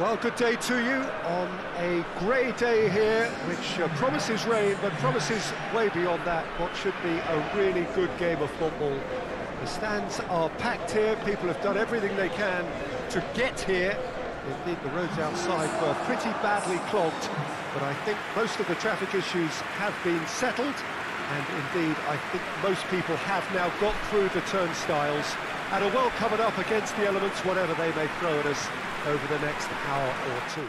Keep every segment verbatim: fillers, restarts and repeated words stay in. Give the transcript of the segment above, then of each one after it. Well, good day to you on a grey day here, which uh, promises rain, but promises way beyond that what should be a really good game of football. The stands are packed here, people have done everything they can to get here. Indeed, the roads outside were pretty badly clogged, but I think most of the traffic issues have been settled, and indeed, I think most people have now got through the turnstiles and are well covered up against the elements, whatever they may throw at us over the next hour or two.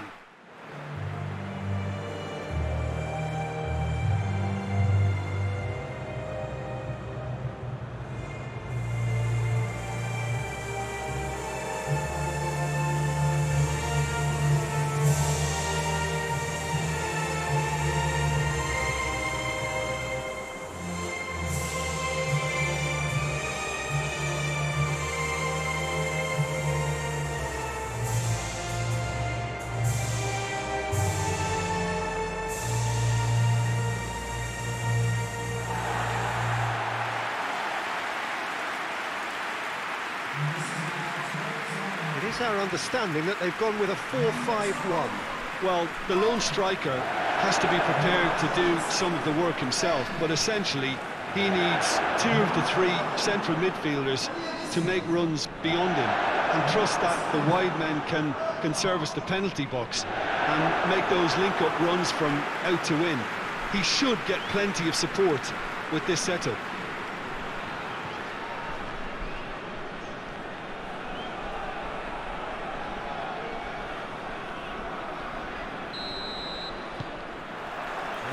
It's our understanding that they've gone with a four five one. Well, the lone striker has to be prepared to do some of the work himself, but essentially he needs two of the three central midfielders to make runs beyond him and trust that the wide men can, can service the penalty box and make those link-up runs from out to in. He should get plenty of support with this setup.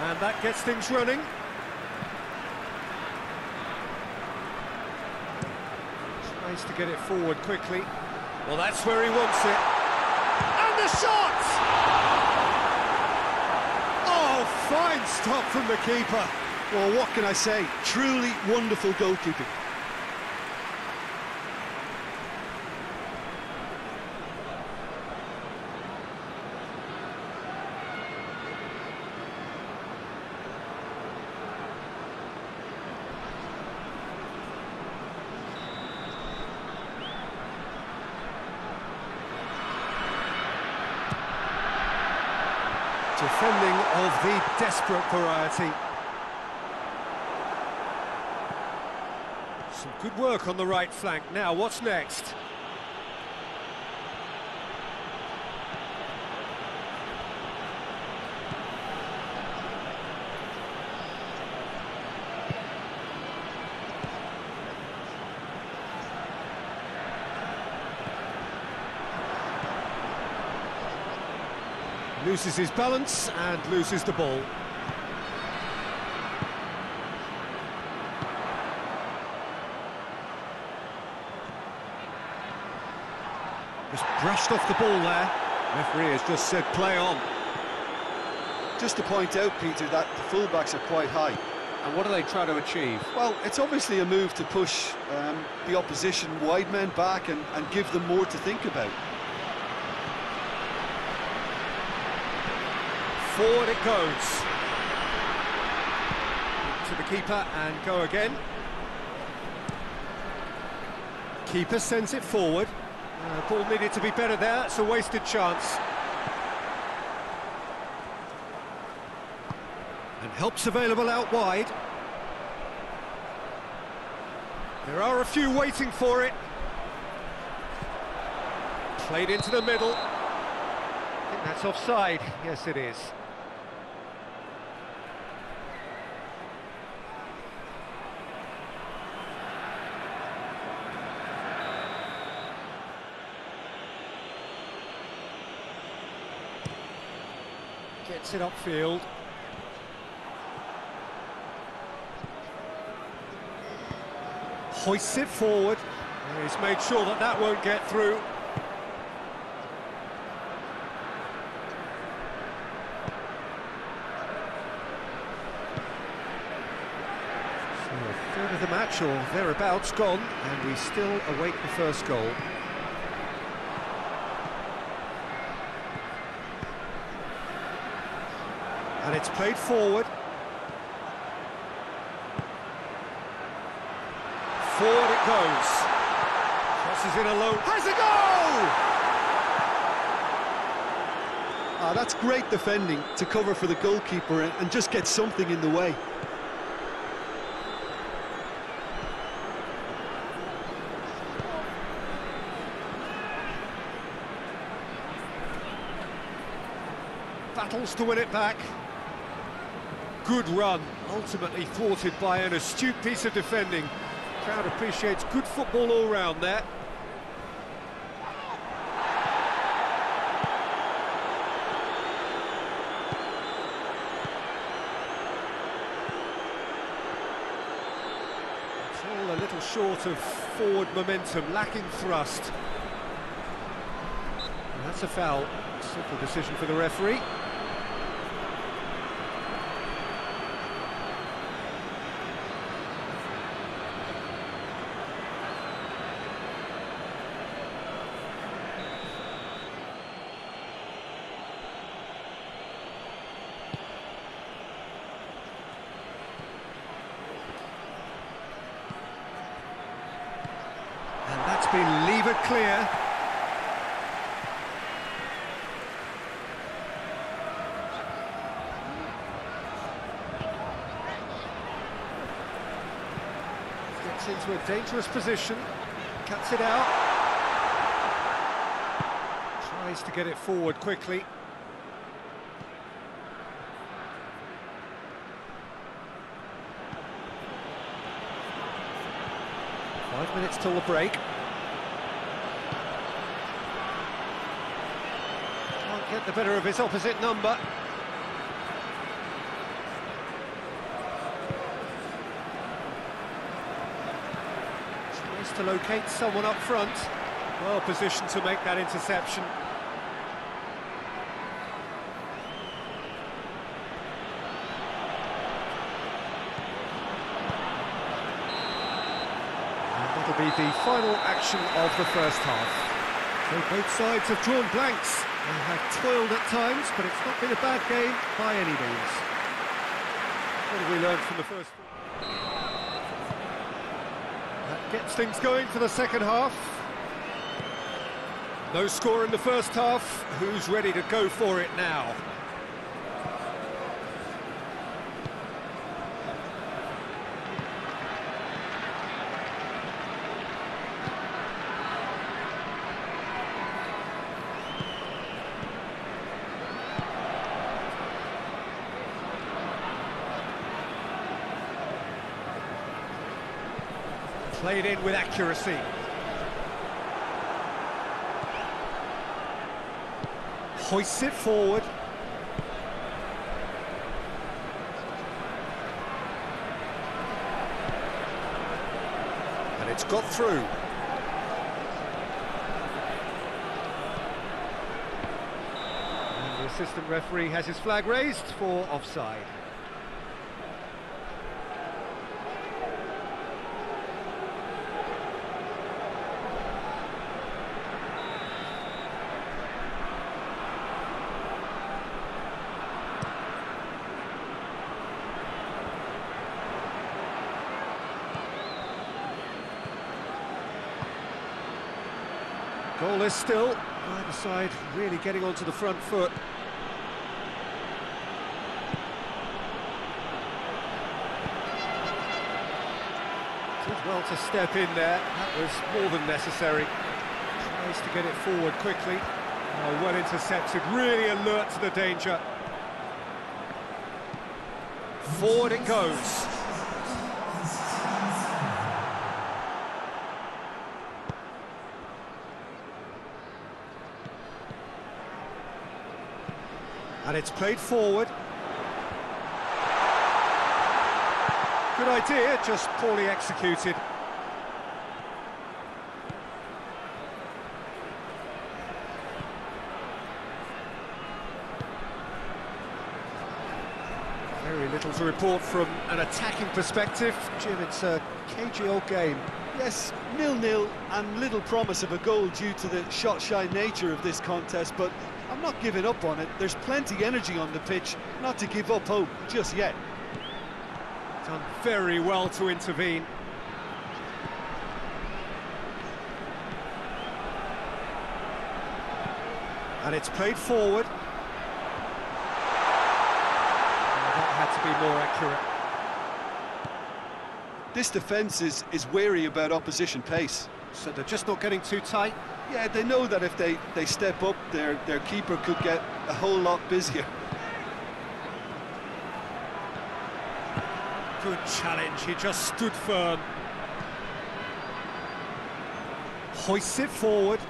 And that gets things running. Tries to get it forward quickly. Well, that's where he wants it. And the shot! Oh, fine stop from the keeper. Well, what can I say? Truly wonderful goalkeeping. Defending of the desperate variety. Some good work on the right flank. Now, what's next? Loses his balance and loses the ball. Just brushed off the ball there. Referee has just said play on. Just to point out, Peter, that the full-backs are quite high. And what are they trying to achieve? Well, it's obviously a move to push um, the opposition wide men back and, and give them more to think about. Forward it goes. To the keeper and go again. Keeper sends it forward. Uh, ball needed to be better there, it's a wasted chance. And help's available out wide. There are a few waiting for it. Played into the middle. I think that's offside. Yes, it is. Gets it upfield. Hoists it forward. And he's made sure that that won't get through. So, a third of the match or thereabouts gone, and we still await the first goal. And it's played forward. Forward it goes. Crosses in alone. Has a goal! Ah, that's great defending to cover for the goalkeeper and just get something in the way. Battles to win it back. Good run, ultimately thwarted by an astute piece of defending. Crowd appreciates good football all round there. All a little short of forward momentum, lacking thrust. And that's a foul. Simple decision for the referee. Been lever clear. Gets into a dangerous position, cuts it out. Tries to get it forward quickly. Five minutes till the break. Get the better of his opposite number. Tries to locate someone up front. Well positioned to make that interception. And that'll be the final action of the first half. So both sides have drawn blanks. They have toiled at times, but it's not been a bad game by any means. What have we learned from the first? That gets things going for the second half. No score in the first half. Who's ready to go for it now? Played in with accuracy. Hoists it forward. And it's got through. And the assistant referee has his flag raised for offside. Goal is still, either side really getting onto the front foot. Did well to step in there, that was more than necessary. Tries to get it forward quickly. Oh, well intercepted, really alert to the danger. Forward it goes. And it's played forward. Good idea, just poorly executed. Very little to report from an attacking perspective. Jim, it's a cagey old game. Yes, nil-nil and little promise of a goal due to the shot-shy nature of this contest, but I'm not giving up on it. There's plenty energy on the pitch, not to give up hope just yet. Done very well to intervene. And it's played forward. had to be more accurate. This defence is, is wary about opposition pace. So they're just not getting too tight? Yeah, they know that if they, they step up, their, their keeper could get a whole lot busier. Good challenge, he just stood firm. Hoists it forward.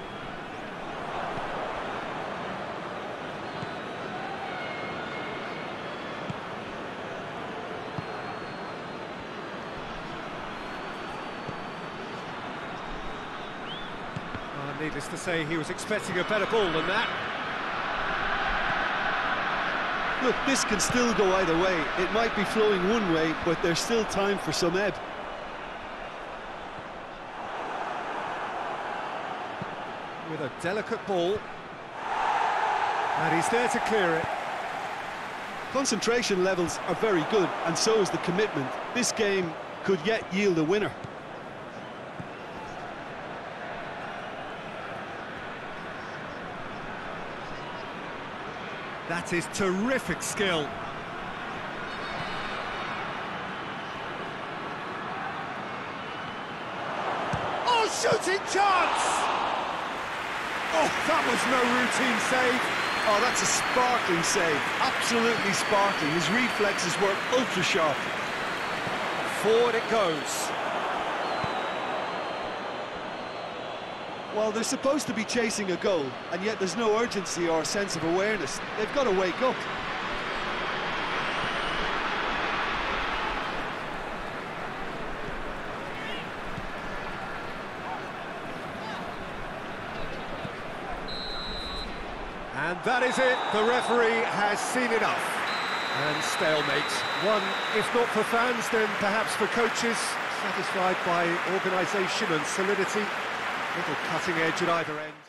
Needless to say, he was expecting a better ball than that. Look, this can still go either way. It might be flowing one way, but there's still time for some ebb. With a delicate ball. And he's there to clear it. Concentration levels are very good, and so is the commitment. This game could yet yield a winner. That is terrific skill. Oh, shooting chance! Oh, that was no routine save. Oh, that's a sparkling save. Absolutely sparkling. His reflexes were ultra sharp. Forward it goes. Well, they're supposed to be chasing a goal, and yet there's no urgency or sense of awareness. They've got to wake up. And that is it. The referee has seen enough. And stalemate. One, if not for fans, then perhaps for coaches, satisfied by organisation and solidity. Little cutting edge at either end.